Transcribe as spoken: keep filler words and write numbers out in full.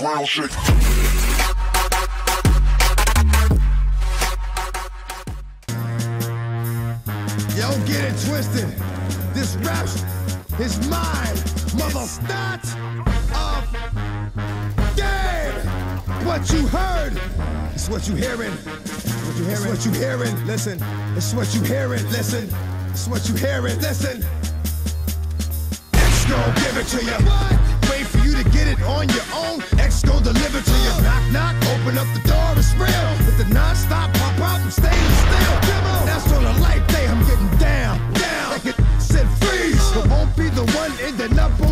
Ground shit. Yo, get it twisted. This rap is mine, mother. It's not a game. What you heard is what you hearing. What you hearing? What you hearing? Listen. It's what you hearing. Listen. It's what you hearing. Listen. X gon' give it to ya. Wait for you to get it on your own. X gon' deliver to you. Knock, knock. Open up the door. It's real. With the non-stop pop out and stay still. That's on a light day. I'm getting down, down. Like it said freeze. But won't be the one ending up on.